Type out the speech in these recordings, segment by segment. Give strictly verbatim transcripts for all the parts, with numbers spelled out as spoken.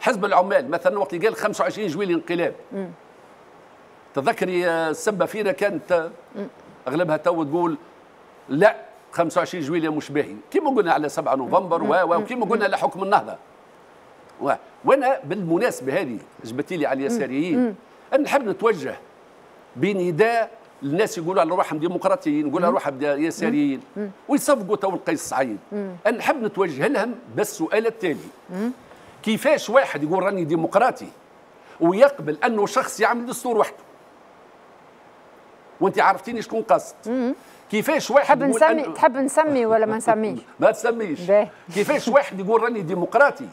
حزب العمال مثلا وقت اللي قال خمسة وعشرين جويلي انقلاب، تذكري السبه فينا كانت اغلبها تو تقول لا خمسة وعشرين جويليه مش باهي، كيما قلنا على سبعة نوفمبر و وكيما قلنا على حكم النهضه. وانا بالمناسبه هذه جبتي لي على اليساريين، انا نحب نتوجه بنداء للناس يقولوا على روحهم ديمقراطيين، يقولوا على روحهم يساريين ويصفقوا تو قيس سعيد. انا نحب نتوجه لهم بالسؤال التالي: كيفاش واحد يقول راني ديمقراطي ويقبل انه شخص يعمل دستور وحده؟ وانت عرفتيني شكون قصد. كيفاش واحد يقول نسمي أن... تحب نسمي ولا ما نسميش؟ ما تسميش. كيفاش واحد يقول راني ديمقراطي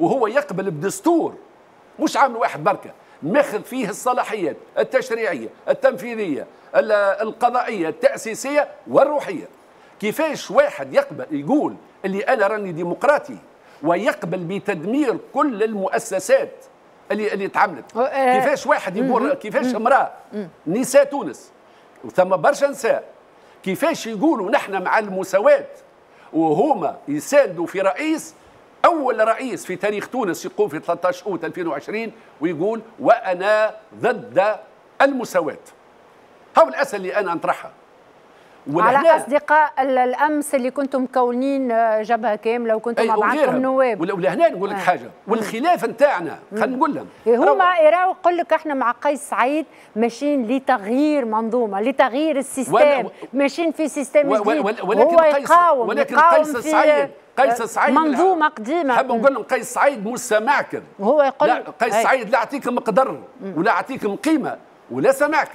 وهو يقبل بدستور مش عامل واحد بركه، ماخذ فيه الصلاحيات التشريعيه، التنفيذيه، القضائيه، التاسيسيه والروحيه. كيفاش واحد يقبل يقول اللي انا راني ديمقراطي ويقبل بتدمير كل المؤسسات اللي اللي اتعملت؟ كيفاش واحد يقول، كيفاش امراه نساء تونس وثم برشا نساء كيفاش يقولوا نحن مع المساواة وهما يساندوا في رئيس، أول رئيس في تاريخ تونس يقوم في ثلاثة عشر أوت ألفين وعشرين ويقول وأنا ضد المساواة؟ هاو الأسئلة اللي أنا أطرحها على أصدقاء الأمس اللي كنتم مكونين جبهة كاملة وكنتم مع بعضكم نواب. ولهنا نقول لك حاجة، والخلاف نتاعنا خلينا نقول لهم هما يراو يقول لك احنا مع قيس سعيد ماشيين لتغيير منظومة، لتغيير السيستم، ماشيين في سيستم جديد. ولكن قيس ولكن قيس سعيد قيس سعيد منظومة قديمة. حاب نقول لهم قيس سعيد مش سامعكم، هو يقول لا قيس سعيد لا يعطيكم مقدر ولا يعطيكم قيمة ولا سامعكم.